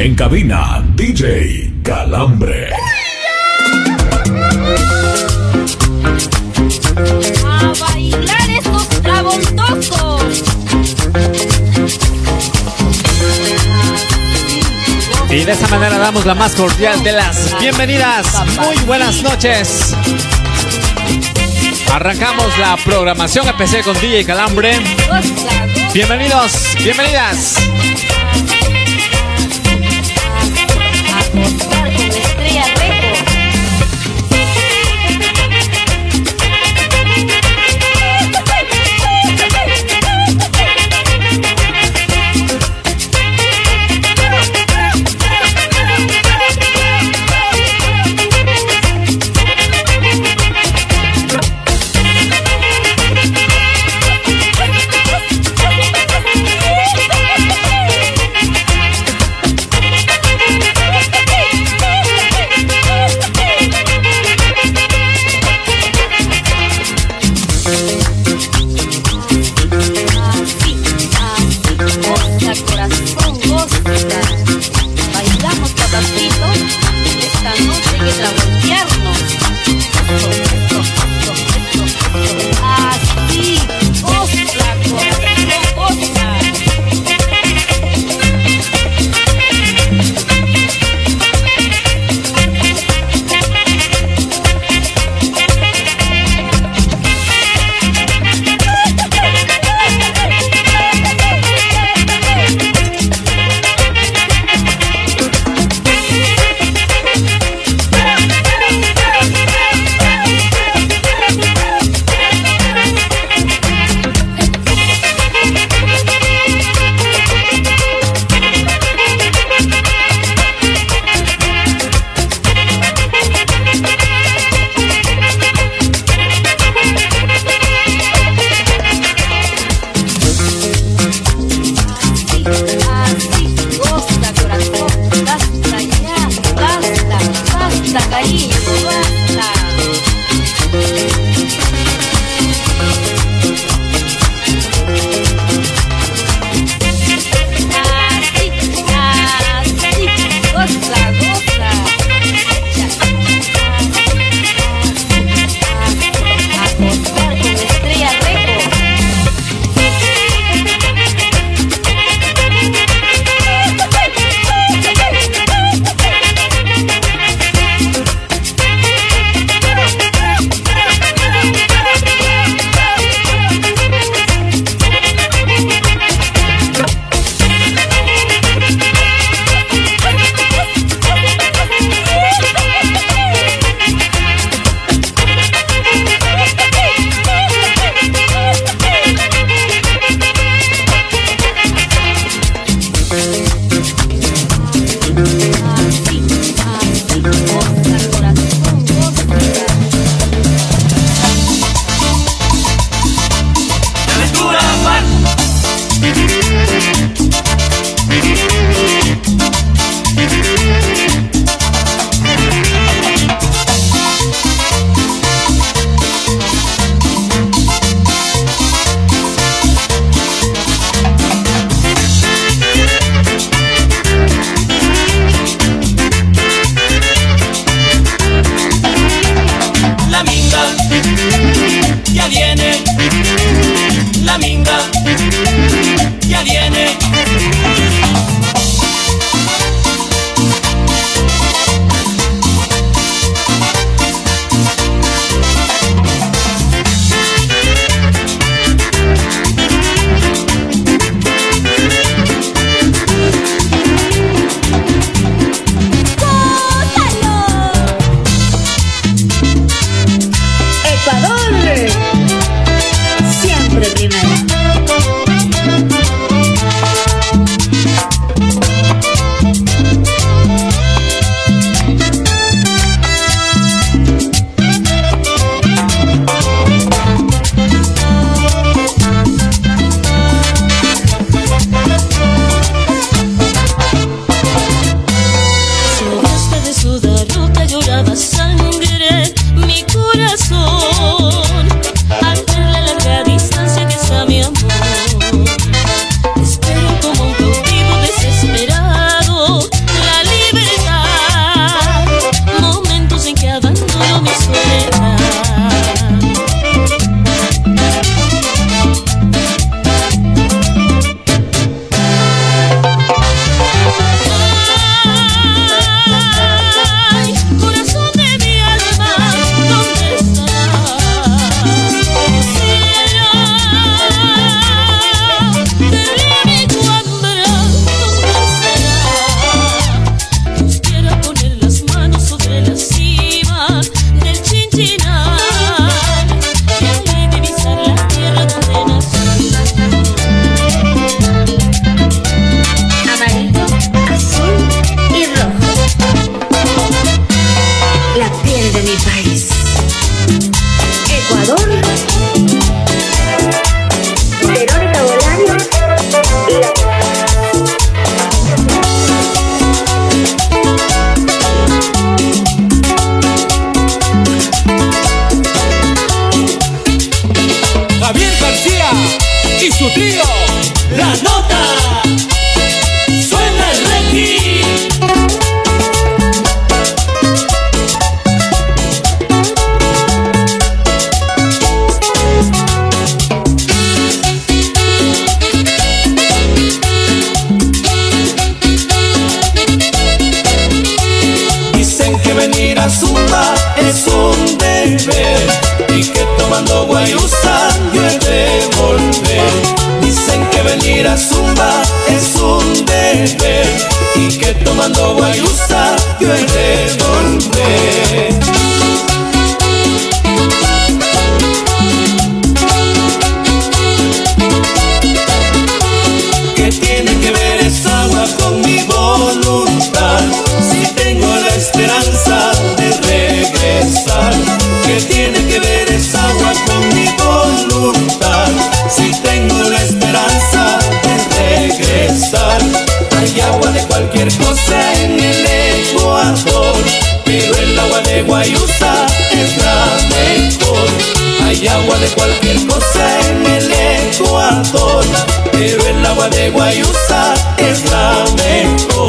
En cabina, DJ Kalambre. A bailar estos travoltosos. Y de esta manera damos la más cordial de las bienvenidas. Muy buenas noches. Arrancamos la programación especial con DJ Kalambre. Bienvenidos, bienvenidas. Siempre primero. patio el revolver. ¿Qué tiene que ver esa agua con mi voluntad? Si tengo la esperanza de regresar. ¿Qué tiene que ver esa agua con mi voluntad? Si tengo la esperanza de regresar. Hay agua de cualquier cosa en el Ecuador, pero el agua de Guayusa es la mejor. Hay agua de cualquier cosa en el Ecuador, pero el agua de Guayusa es la mejor.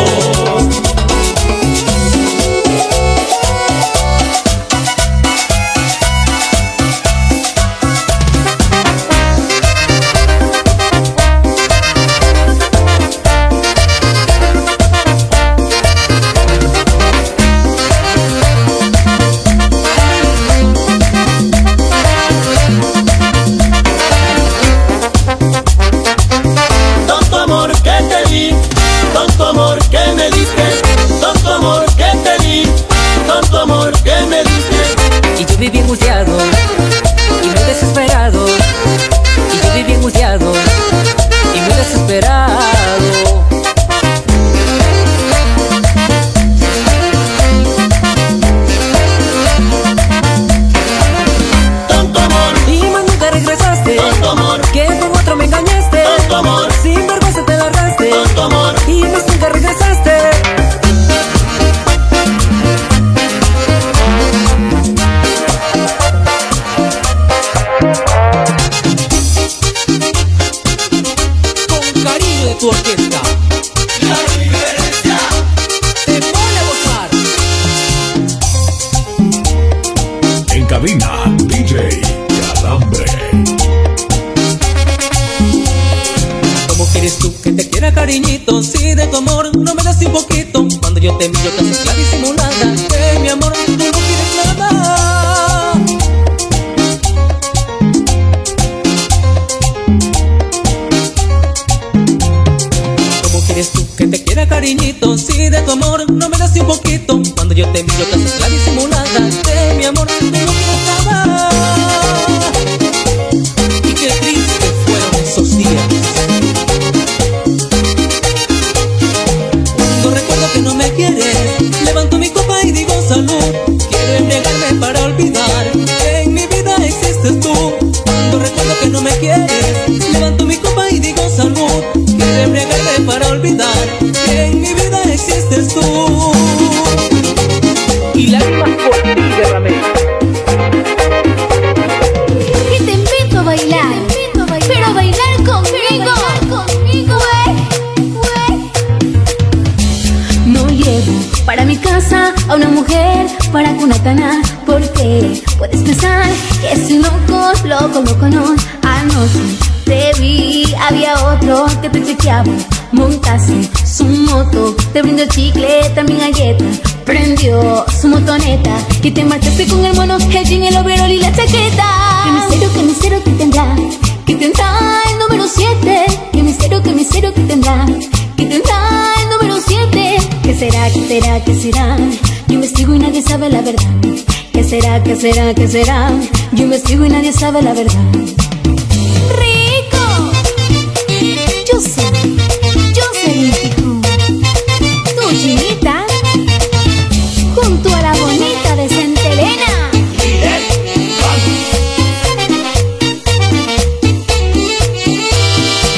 Que te marchaste con el mono, el jean, el overol y la chaqueta. Que mesero tendrá, que tendrá el número 7. Que mesero tendrá, que tendrá el número 7. ¿Qué será, qué será, qué será? Yo investigo y nadie sabe la verdad. ¿Qué será, qué será, qué será? Yo investigo y nadie sabe la verdad. ¡Rico! Yo sé rico. Tu chinita junto a la bonita de Santa Elena.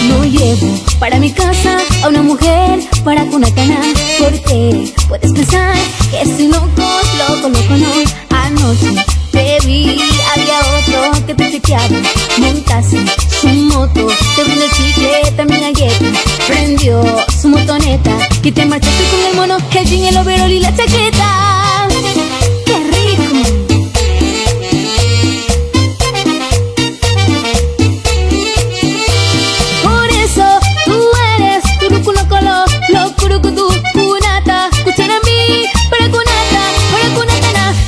No llevo para mi casa a una mujer para cunacana, porque puedes pensar que soy loco, loco, loco, no. Anoche te vi, había otro que te chequeaba. Montaste su moto, te vende chicle, también galleta. Prendió su motoneta, que te marchaste con el mono, el jean, el overol y la chaqueta.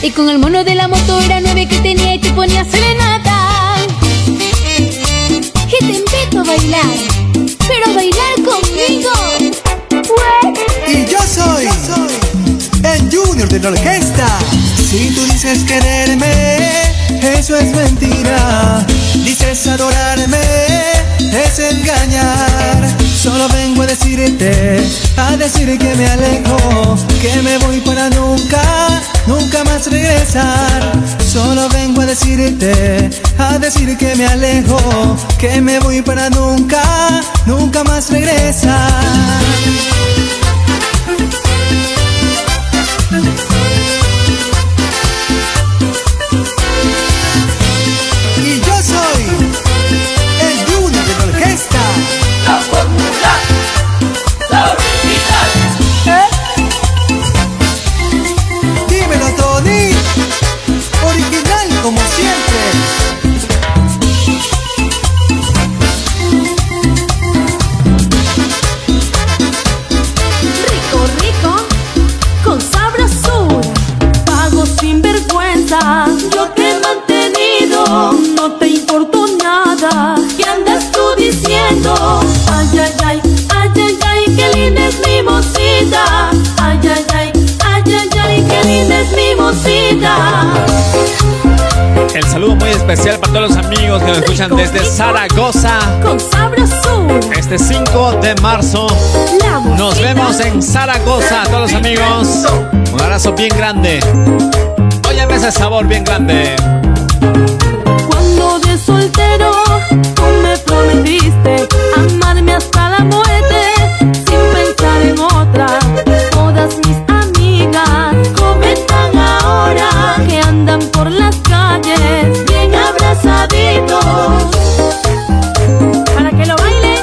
Y con el mono de la moto era 9 que tenía y te ponía serenata. Y te invito a bailar, pero bailar conmigo. Y yo soy el eso es mentira. Dices adorarme es engañar. Solo vengo a decirte, a decir que me alejo, que me voy para nunca, nunca más regresar. Solo vengo a decirte, a decir que me alejo, que me voy para nunca, nunca más regresar. El saludo muy especial para todos los amigos que nos escuchan desde Zaragoza. Con sabrosura. Este 5 de marzo nos vemos en Zaragoza, todos los amigos. Un abrazo bien grande. Óyeme ese sabor bien grande. Cuando de soltero tú me prometiste amarme hasta la muerte, sin pensar en otra. Todas mis amigas comentan ahora que andan por las calles bien abrazaditos. Para que lo baile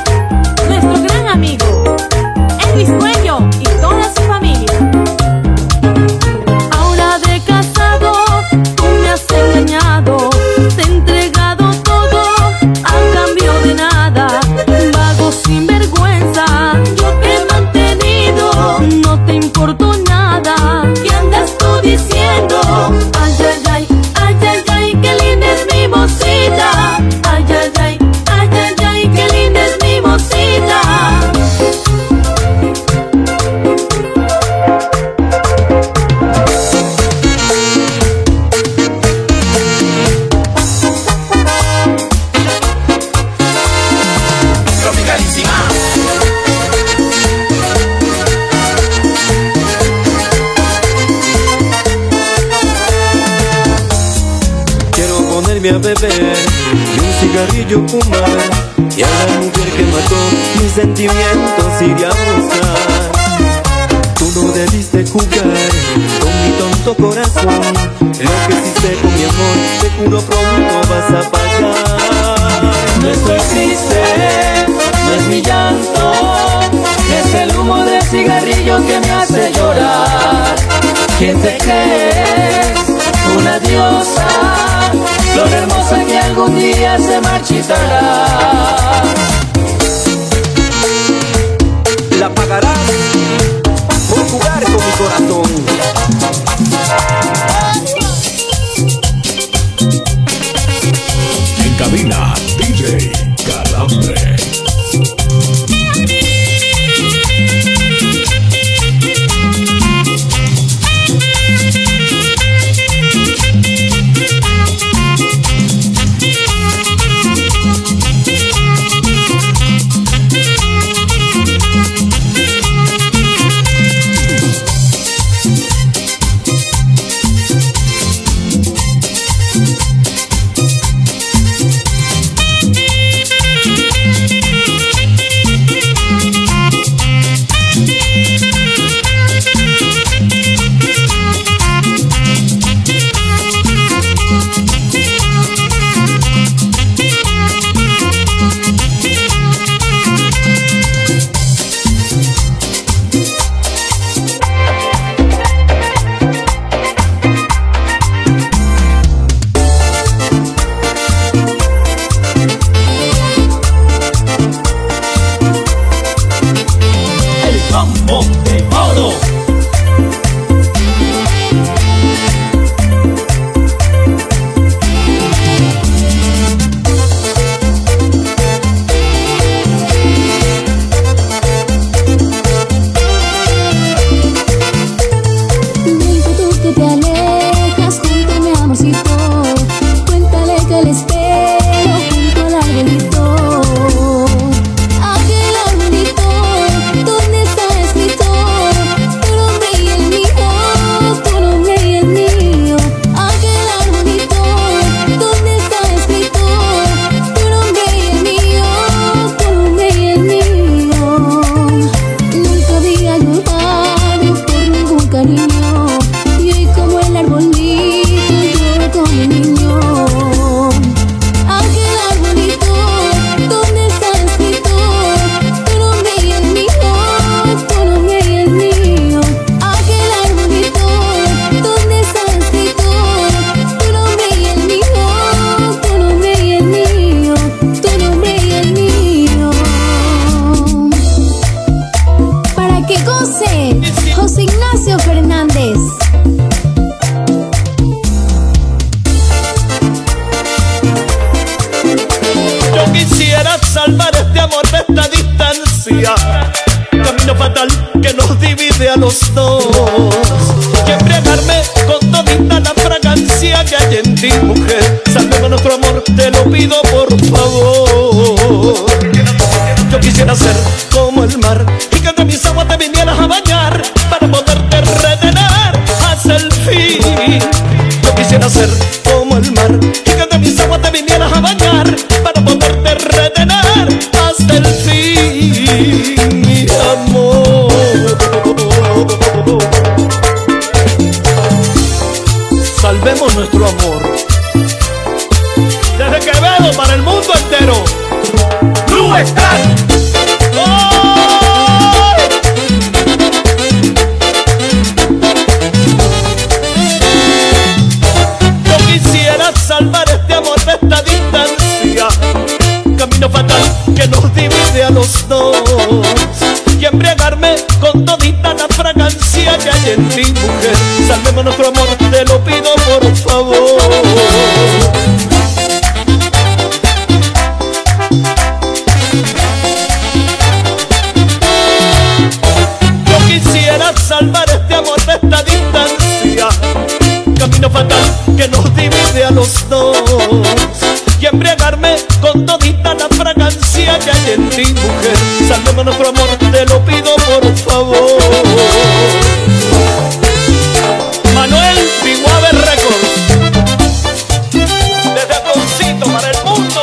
nuestro gran amigo Elvis Cuello y toda su familia. Ahora de casado tú me has engañado, te he entregado todo a cambio de nada. Vago sin vergüenza yo te he mantenido, no te importó nada. ¿Qué andas tú diciendo? Ay, ay, ay, ay, ay, ay, qué linda es mi mocita. Ay, ay, ay, ay, ay, ay, qué linda es mi mocita. A beber y un cigarrillo fumar, y a la mujer que mató mis sentimientos iré a buscar. Tú no debiste jugar con mi tonto corazón, lo que hiciste con mi amor seguro pronto vas a pagar. Nuestro existe no es mi llanto, es el humo del cigarrillo que me hace llorar. ¿Quién te crees? Una diosa, flor hermosa que algún día se marchitará. La pagarás por jugar con mi corazón. En cabina, DJ Kalambre. salvar este amor de esta distancia, camino fatal que nos divide a los dos. Y embriagarme con todita la fragancia que hay en ti, mujer. Sálvame nuestro amor, te lo pido por favor. Yo quisiera ser como el mar y que entre mis aguas te vinieras a bañar para poderte retener hasta el fin. Yo quisiera ser como el mar y que entre mis aguas te vinieras a bañar para poderte retener hasta el fin, mi amor. Salvemos nuestro amor. Desde Quevedo para el mundo entero. ¡Tú estás! Fatal que nos divide a los dos, y embriagarme con todita la fragancia que hay en ti, mujer. Salvemos nuestro amor, te lo pido por favor. Yo quisiera salvar este amor de esta distancia, camino fatal que nos divide a los dos, y embriagarme con todita la fragancia que hay en ti, mujer. Sálvame nuestro amor, te lo pido por favor. Manuel Biguave Records, desde Aconcito para el mundo.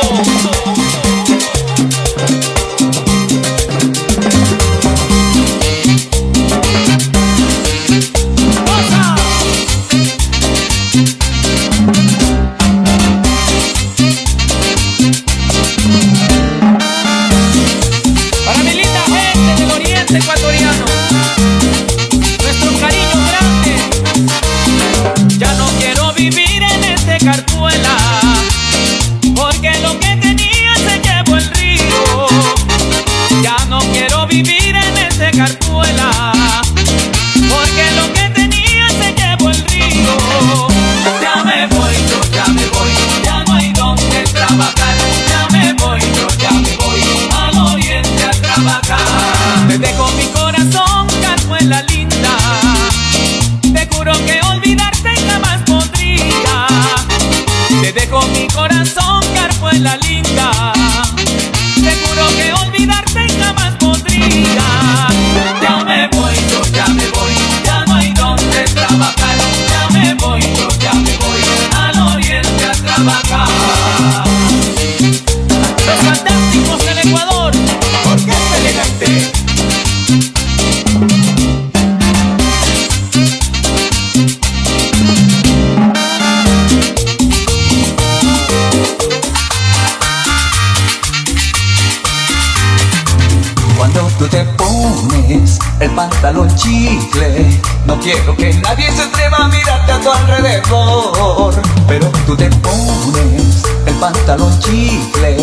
Pantalón chicle, no quiero que nadie se atreva a mirarte a tu alrededor, pero tú te pones el pantalón chicle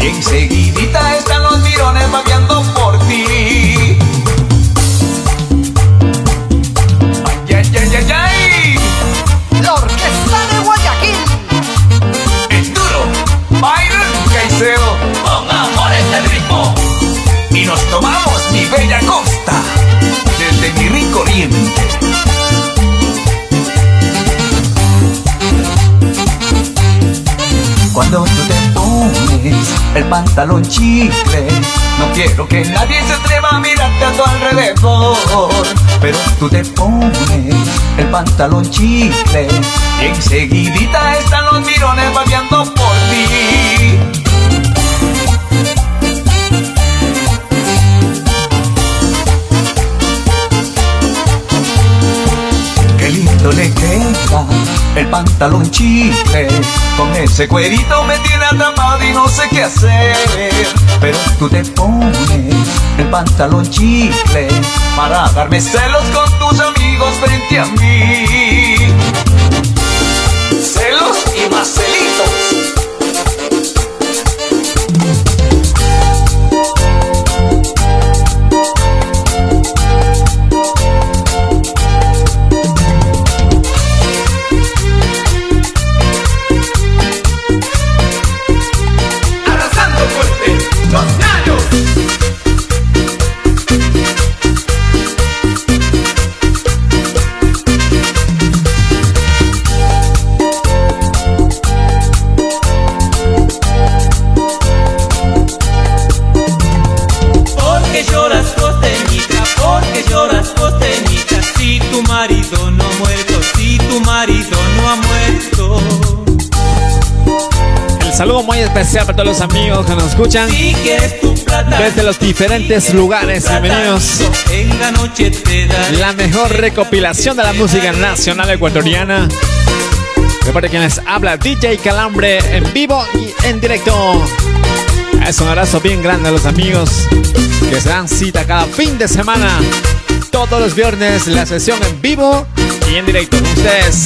y enseguidita están los mirones vagueando por ti. Ay, ay, ay, ay, ay. La orquesta de Guayaquil, el duro Byron Caicedo, con amor en el ritmo y nos tomamos mi bella costa. De mi rico oriente. Cuando tú te pones el pantalón chicle, no quiero que nadie se atreva a mirarte a tu alrededor, pero tú te pones el pantalón chicle y enseguidita están los mirones vagueando por ti. Le queda el pantalón chicle, con ese cuerito me tiene atrapado y no sé qué hacer, pero tú te pones el pantalón chicle para darme celos con tus amigos frente a mí. Celos y más celitos. saludo muy especial para todos los amigos que nos escuchan desde los diferentes lugares. Bienvenidos. La mejor recopilación de la música nacional ecuatoriana. Recuerden que les habla DJ Kalambre en vivo y en directo. Es un abrazo bien grande a los amigos que se dan cita cada fin de semana. Todos los viernes la sesión en vivo y en directo con ustedes.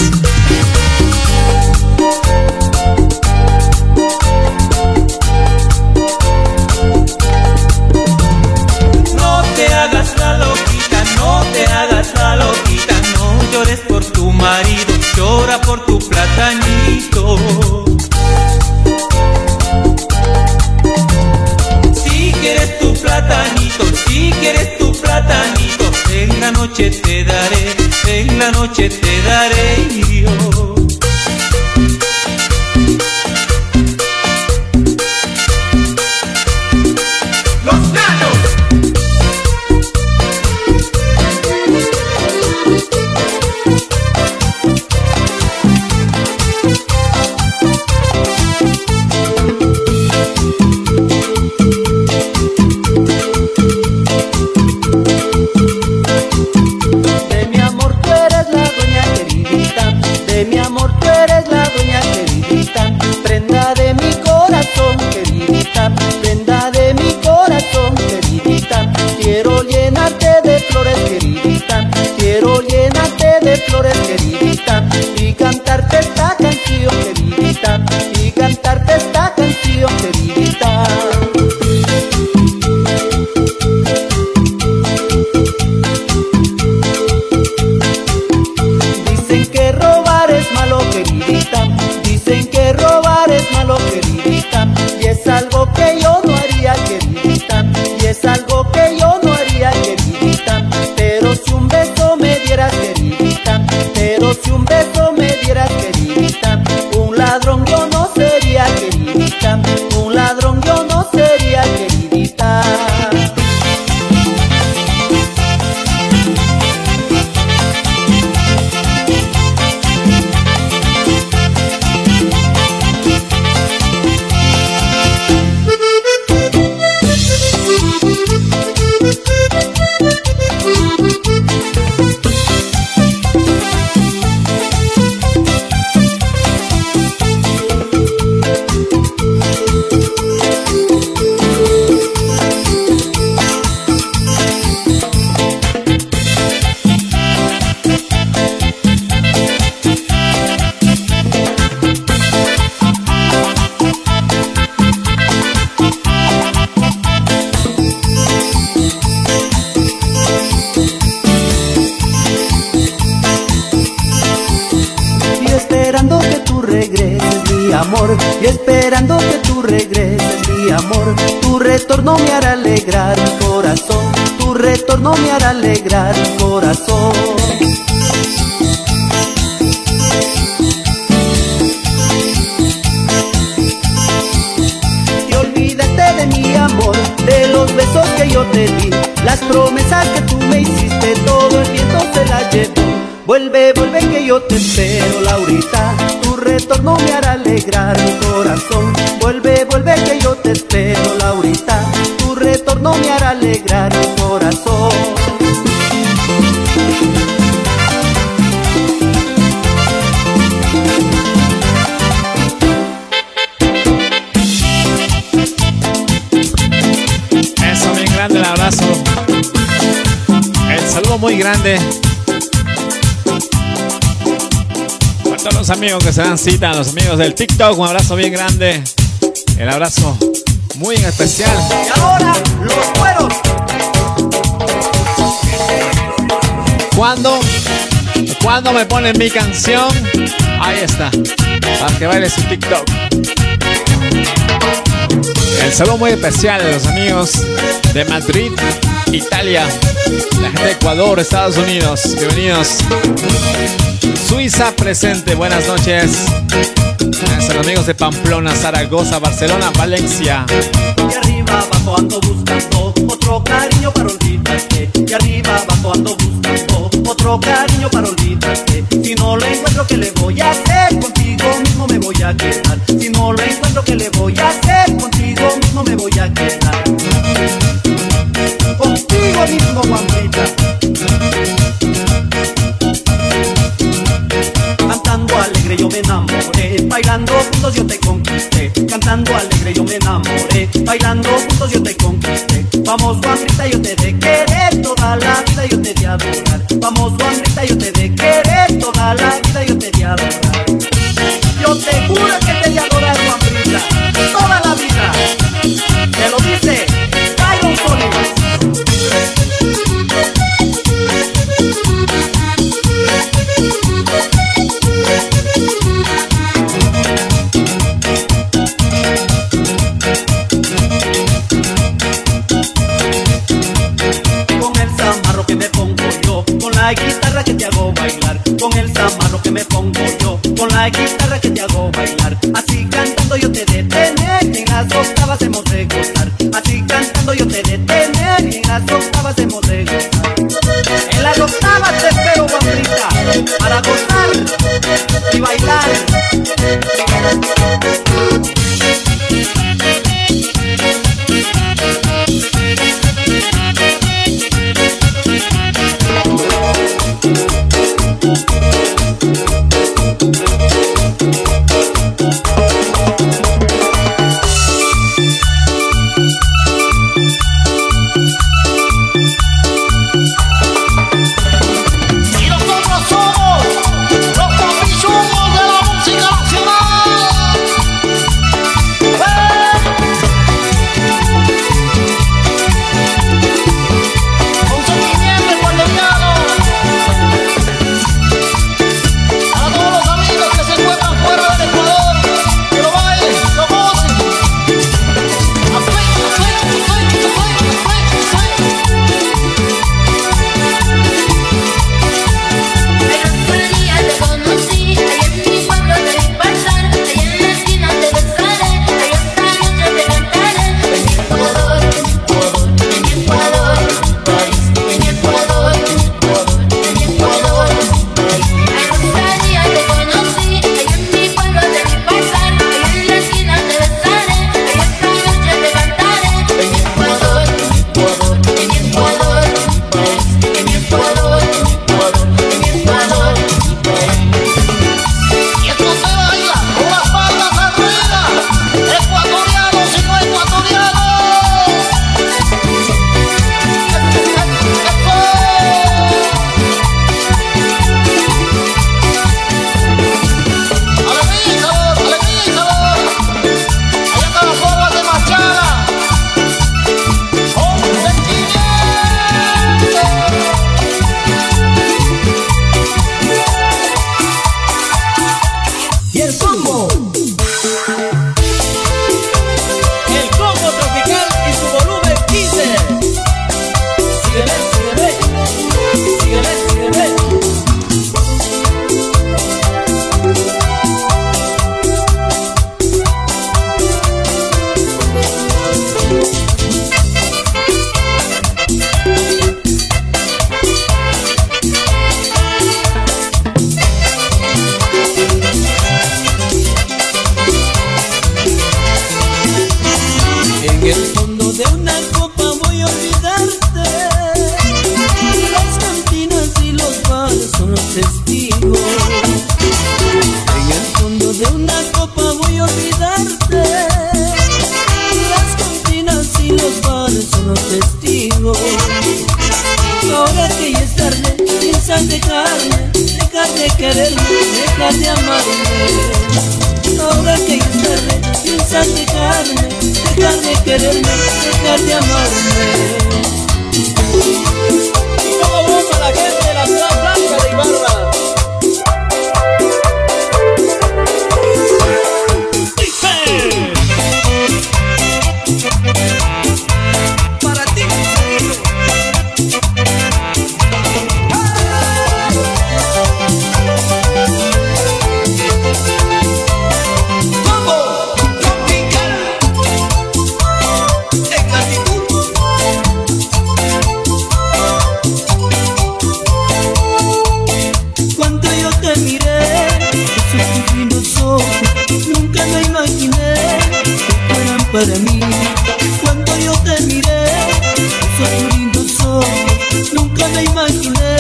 No te hagas la loquita, no te hagas la loquita, no llores por tu marido, llora por tu platanito. Si quieres tu platanito, si quieres tu platanito, en la noche te daré, en la noche te daré yo. Amigos que se dan cita, los amigos del TikTok, un abrazo bien grande, el abrazo muy especial. Y ahora los cueros. Cuando me ponen mi canción, ahí está, para que baile su TikTok. El saludo muy especial de los amigos de Madrid, Italia, la gente de Ecuador, Estados Unidos, bienvenidos. Suiza presente, buenas noches. Son amigos de Pamplona, Zaragoza, Barcelona, Valencia. Y arriba abajo ando buscando otro cariño para olvidarte. Y arriba abajo ando buscando otro cariño para olvidarte. Si no lo encuentro, ¿qué le voy a hacer? Contigo mismo me voy a quedar. Si no lo encuentro, ¿qué ¿qué le voy a hacer? Contigo mismo me voy a quedar. Contigo mismo, Juanita. Cantando alegre yo me enamoré, bailando juntos yo te conquisté. Cantando alegre yo me enamoré, bailando juntos yo te conquisté. Vamos, Juanita, yo te de querer, toda la vida yo te de adorar. Vamos, Juanita, yo te de querer, toda la vida yo te de adorar. Yo te juro que te de adorar, Juanita, toda la vida. Te lo dice Calderón. Con la guitarra que te hago bailar, con el zamarro que me pongo yo, con la guitarra que te hago bailar, así cantando yo te detener, y en las octavas hemos de gozar, así cantando yo te detener, y en las octavas hemos de gozar. En las octavas te espero, Juanita, para gozar y bailar. Cuando yo te miré, soy un lindo sol. Nunca me imaginé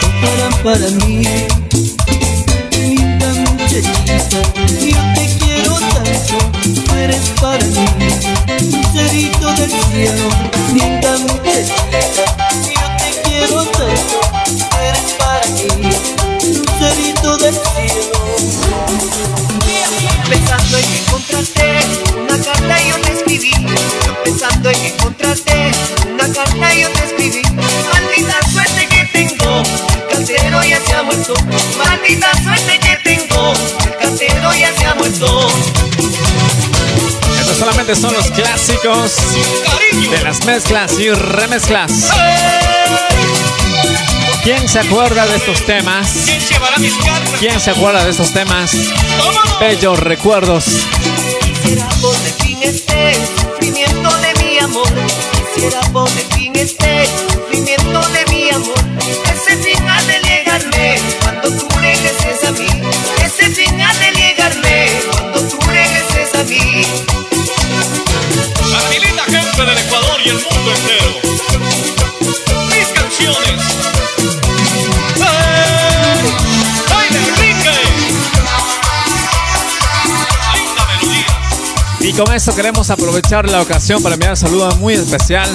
que eran para mí. Linda muchachita, yo te quiero tanto, tú eres para mí. Lucerito del cielo, linda muchachita, yo te quiero tanto, tú eres para mí. Lucerito del cielo. Pensando en encontrarte, una carta yo te escribí. Pensando en encontrarte, una carta yo te escribí. Maldita suerte que tengo, Calderón ya se ha muerto. Maldita suerte que tengo, Calderón ya se ha muerto. Estos solamente son los clásicos de las mezclas y remezclas. ¿Quién se acuerda de estos temas? ¿Quién se acuerda de estos temas? Bellos recuerdos. Quisiera poner fin a este sufrimiento de mi amor. Quisiera poner fin a este sufrimiento de mi amor. Ese fin ha de llegarme cuando tú regreses a mí. Ese fin ha de llegarme cuando tú regreses a mí. A mi linda gente del Ecuador y el mundo entero. Mis canciones. Y con eso queremos aprovechar la ocasión para enviar un saludo muy especial.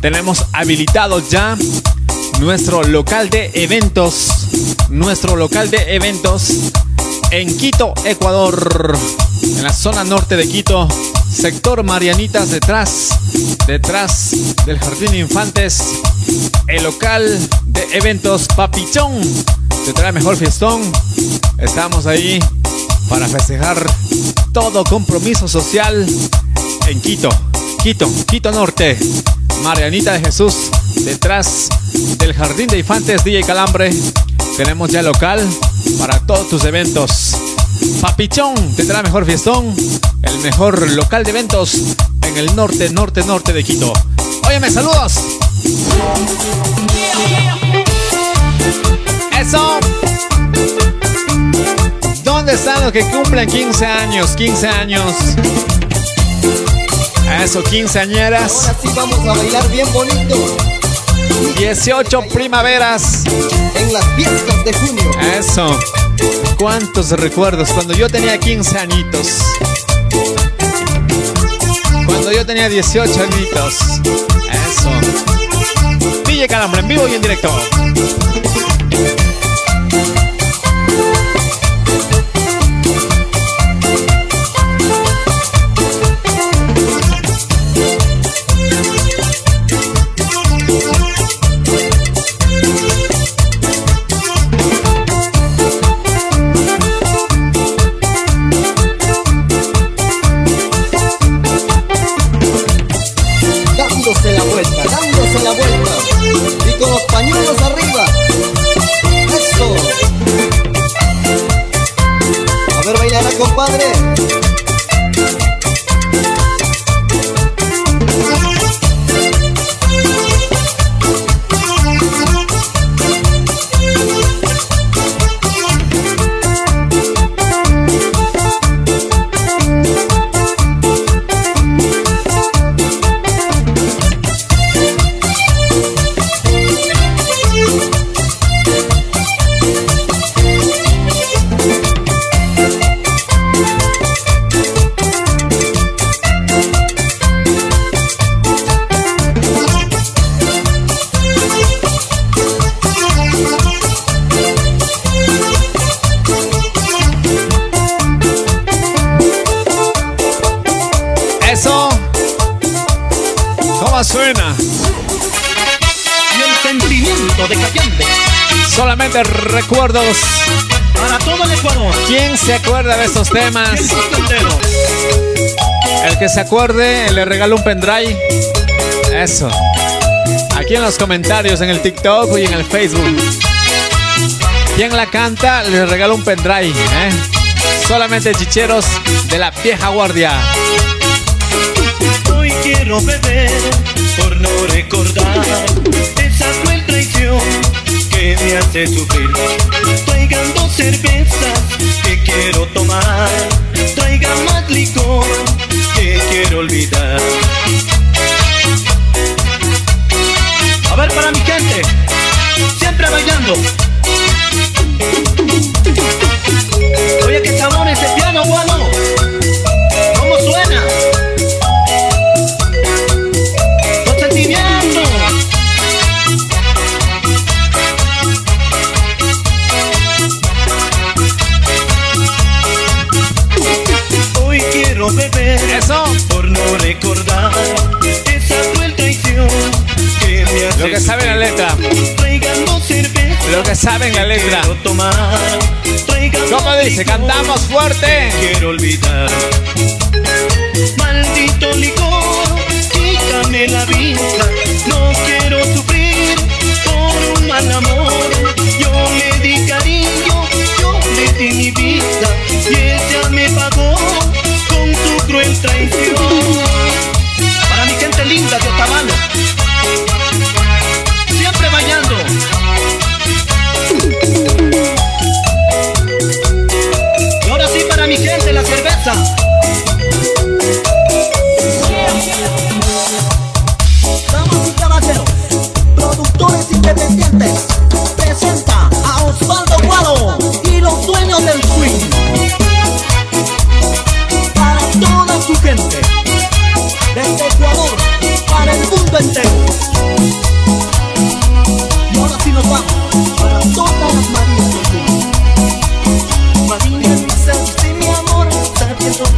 Tenemos habilitado ya nuestro local de eventos. Nuestro local de eventos en Quito, Ecuador. En la zona norte de Quito, sector Marianitas, detrás del Jardín Infantes. El local de eventos Papichón. Te trae mejor fiestón. Estamos ahí para festejar todo compromiso social en Quito Norte. Marianita de Jesús, detrás del Jardín de Infantes DJ Kalambre. Tenemos ya local para todos tus eventos. Papichón tendrá mejor fiestón, el mejor local de eventos en el norte de Quito. Óyeme, saludos. Eso. ¿Dónde están los que cumplen 15 años? 15 años. Eso, quinceañeras. Ahora sí vamos a bailar bien bonito. 18 primaveras. En las fiestas de junio. Eso. ¿Cuántos recuerdos? Cuando yo tenía 15 añitos. Cuando yo tenía 18 añitos. Eso. DJ Kalambre en vivo y en directo. Recuerdos para todo el Ecuador. ¿Quién se acuerda de estos temas? El que se acuerde le regalo un pendrive. Eso. Aquí en los comentarios, en el TikTok y en el Facebook. Quien la canta le regalo un pendrive, ¿eh? Solamente chicheros de la vieja guardia. Hoy quiero beber por no recordar esa cruel traición que me hace sufrir. Traigan dos cervezas que quiero tomar. Traigan más licor que quiero olvidar. A ver para mi gente, siempre bailando. Oye, qué sabor ese piano, guano. ¿Cómo suena? Los sentimientos. Hoy quiero beber. Eso. Por no recordar esa cruel traición que me hace. Lo que sabe la letra. Traigando cerveza. Lo que sabe la letra. Quiero tomar. ¿Cómo dice? Cantamos fuerte. Quiero olvidar. Maldito licor, quítame la vida. No quiero sufrir por un mal amor. Yo le di cariño, yo le di mi vida. Y ella me pagó con su cruel traición. Para mi gente linda de esta banda, siempre bailando. La cerveza. Damas y caballeros, productores independientes, presenta a Osvaldo Guado y los dueños del swing. Para toda su gente, desde Ecuador para el mundo entero. Y ahora sí nos vamos para todas las Marías del mundo.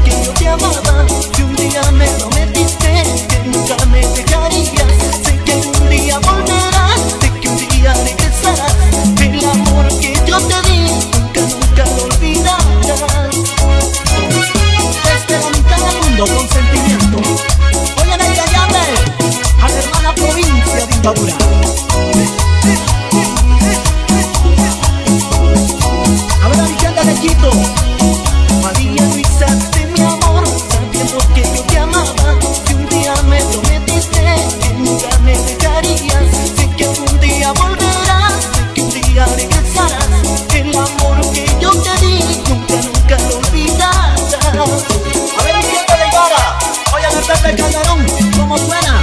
Que yo te amaba, que un día me prometiste que nunca me dejarías. Sé que un día volverás, sé que un día regresarás. El amor que yo te di nunca, nunca lo olvidarás. Desde la mitad del mundo con sentimiento. Voy a engañarme a la hermana provincia de Imbabura. A ver a mi gente de Quito, María Luisa. Calderón, ¿cómo suena?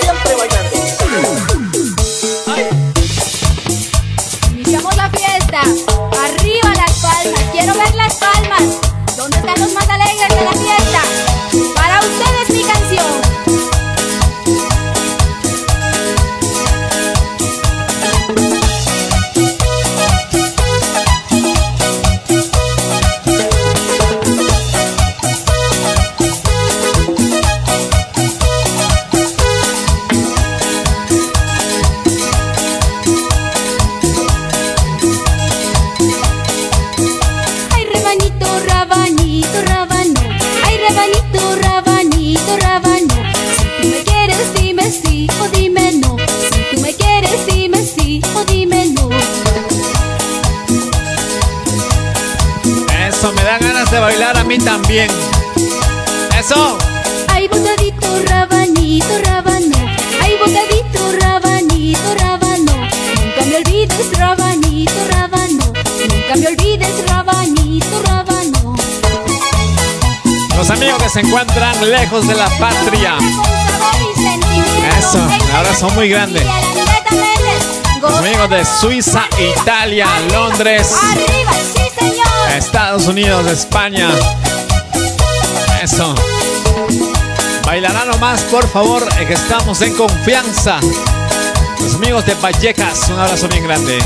Siempre bailando. Iniciamos la fiesta. Arriba las palmas. Quiero ver las palmas. ¿Dónde están los más alegres de la fiesta? Para ustedes mi canción. También. Eso. Ay, botadito, rabanito, rabano. Ay, botadito, rabanito, rabano. Nunca me olvides, rabanito, rabano. Nunca me olvides, rabanito, rabano. Los amigos que se encuentran lejos de la patria. Eso, ahora son muy grandes. Los amigos de Suiza, Italia, Londres, Estados Unidos, España. Eso. Bailará nomás, por favor, que estamos en confianza. Los amigos de Vallecas, un abrazo bien grande.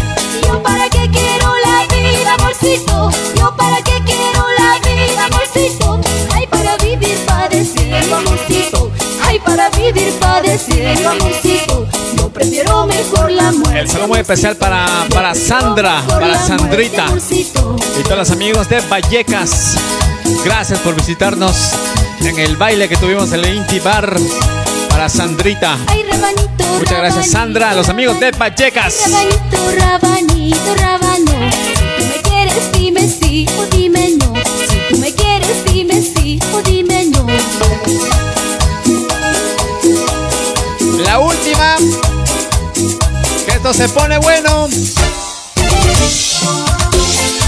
Yo para qué quiero la vida, amorcito. Yo para qué quiero la vida, amorcito. Ay, para vivir padeciendo, amorcito. Ay, para vivir padeciendo, amorcito. Yo prefiero mejor la muerte. El saludo muy especial para Sandra, para Sandrita y todos los amigos de Vallecas. Gracias por visitarnos en el baile que tuvimos en el Inti Bar para Sandrita. Muchas gracias, Sandra, a los amigos de Vallecas. Rabanito, rabano. Si tú me quieres, dime sí o dime no. Si tú me quieres, dime sí o dime no. La última. Que esto se pone bueno.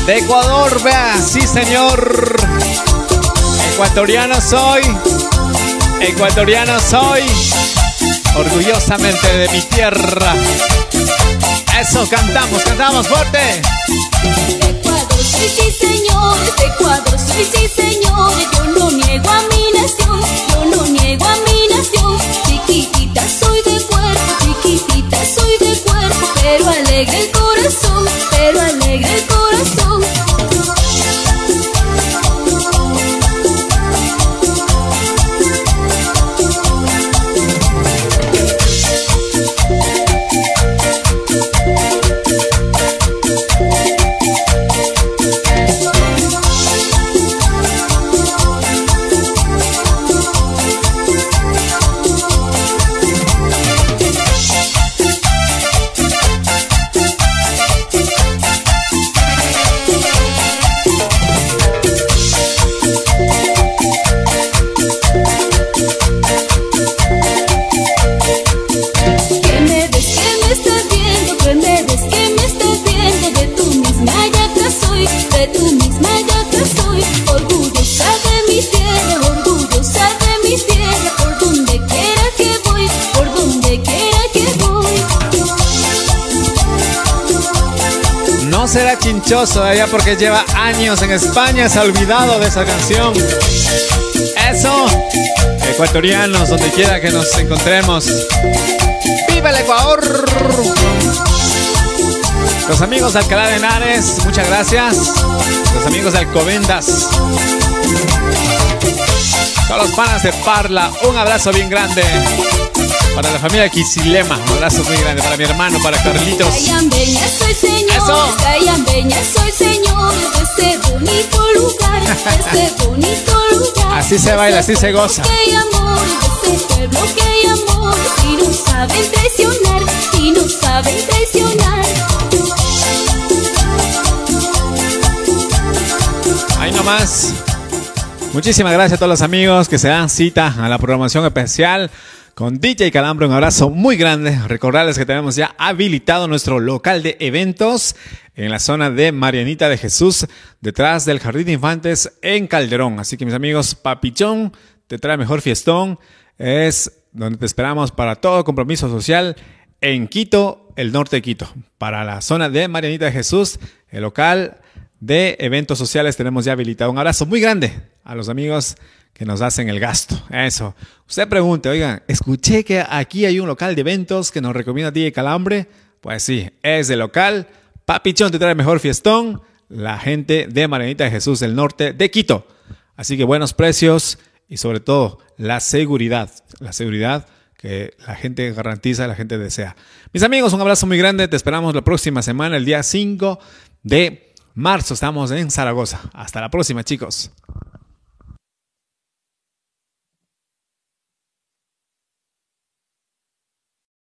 De Ecuador, vea, sí señor. Ecuatoriano soy, ecuatoriano soy, orgullosamente de mi tierra. Eso, cantamos, cantamos fuerte. De Ecuador soy, sí señor, de Ecuador soy, sí señor. Yo no niego a mi nación, yo no niego a mi nación. Chiquitita soy de cuerpo, chiquitita soy de cuerpo, pero alegre el corazón, pero alegre el corazón. Será chinchoso de allá porque lleva años en España, se ha olvidado de esa canción. Eso, ecuatorianos, donde quiera que nos encontremos. ¡Viva el Ecuador! Los amigos de Alcalá de Henares, muchas gracias. Los amigos de Alcobendas. Todos los panas de Parla, un abrazo bien grande. Para la familia Quisilema, un abrazo muy grande. Para mi hermano, para Carlitos. Callambeña soy señor, eso. Callambeña soy señor de este bonito lugar, de este bonito lugar. Así se baila, así se goza. Que hay amor, de este pueblo que hay amor. Y no saben traicionar, y no saben traicionar. Ahí nomás. Muchísimas gracias a todos los amigos que se dan cita a la programación especial con DJ Kalambre, un abrazo muy grande. Recordarles que tenemos ya habilitado nuestro local de eventos en la zona de Marianita de Jesús, detrás del Jardín de Infantes en Calderón. Así que mis amigos, Papichón te trae mejor fiestón. Es donde te esperamos para todo compromiso social en Quito, el norte de Quito. Para la zona de Marianita de Jesús, el local de eventos sociales tenemos ya habilitado. Un abrazo muy grande a los amigos que nos hacen el gasto. Eso. Usted pregunte, oigan, escuché que aquí hay un local de eventos que nos recomienda DJ Kalambre. Pues sí, es el local Papichón te trae mejor fiestón, la gente de Marianita de Jesús, del norte de Quito. Así que buenos precios y sobre todo la seguridad que la gente garantiza, la gente desea. Mis amigos, un abrazo muy grande. Te esperamos la próxima semana, el día 5 de marzo. Estamos en Zaragoza. Hasta la próxima, chicos.